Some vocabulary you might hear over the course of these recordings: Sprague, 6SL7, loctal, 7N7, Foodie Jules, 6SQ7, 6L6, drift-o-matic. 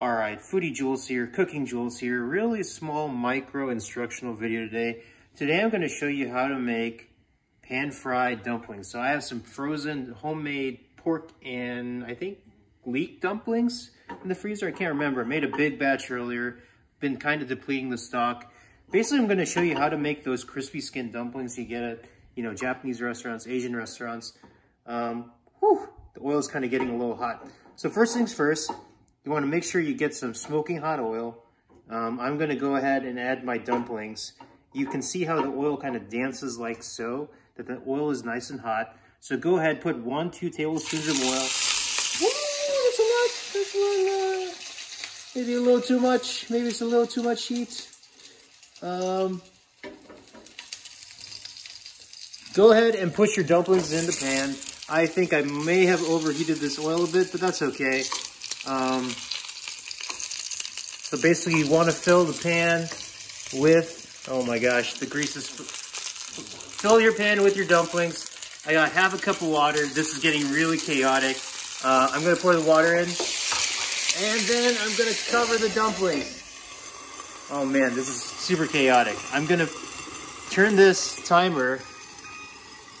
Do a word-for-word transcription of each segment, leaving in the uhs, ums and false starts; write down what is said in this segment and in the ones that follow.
All right, Foodie Jules here, Cooking Jules here. Really small micro instructional video today. Today I'm going to show you how to make pan-fried dumplings. So I have some frozen homemade pork and I think leek dumplings in the freezer. I can't remember. I made a big batch earlier. Been kind of depleting the stock. Basically, I'm going to show you how to make those crispy skin dumplings you get at, you know, Japanese restaurants, Asian restaurants. Um, whew, the oil is kind of getting a little hot. So first things first. You want to make sure you get some smoking hot oil. Um, I'm going to go ahead and add my dumplings. You can see how the oil kind of dances like so, that the oil is nice and hot. So go ahead, put one, two tablespoons of oil. Woo, that's a lot. That's one, uh, maybe a little too much. Maybe it's a little too much heat. Um, go ahead and put your dumplings in the pan. I think I may have overheated this oil a bit, but that's okay. Um, so basically you want to fill the pan with, oh my gosh, the grease is, fill your pan with your dumplings. I got half a cup of water. This is getting really chaotic. Uh, I'm going to pour the water in and then I'm going to cover the dumplings. Oh man, this is super chaotic. I'm going to turn this timer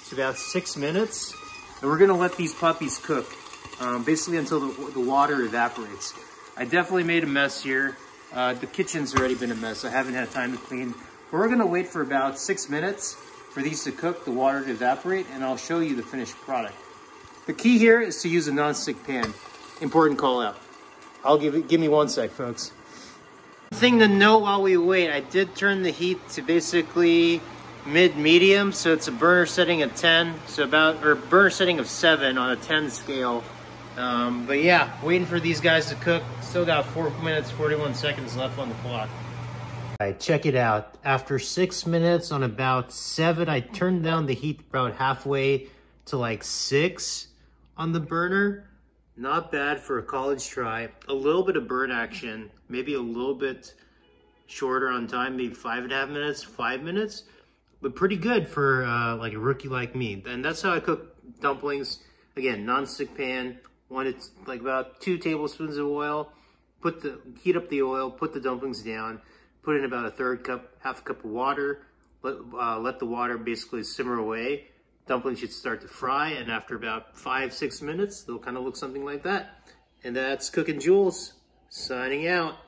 to about six minutes and we're going to let these puppies cook. Um, basically until the, the water evaporates. I definitely made a mess here. Uh, the kitchen's already been a mess. I haven't had time to clean. But we're gonna wait for about six minutes for these to cook, the water to evaporate, and I'll show you the finished product. The key here is to use a nonstick pan. Important call out. I'll give it, give me one sec, folks. Thing to note while we wait, I did turn the heat to basically mid-medium, so it's a burner setting of ten, so about, or burner setting of seven on a ten scale. Um, but yeah, waiting for these guys to cook. Still got four minutes, forty-one seconds left on the clock. All right, check it out. After six minutes on about seven, I turned down the heat about halfway to like six on the burner. Not bad for a college try. A little bit of burn action, maybe a little bit shorter on time, maybe five and a half minutes, five minutes, but pretty good for uh, like a rookie like me. And that's how I cook dumplings. Again, nonstick pan. One, it's like about two tablespoons of oil, put the, heat up the oil, put the dumplings down, put in about a third cup, half a cup of water, let, uh, let the water basically simmer away. Dumplings should start to fry, and after about five, six minutes, they'll kind of look something like that. And that's Cooking Jules, signing out.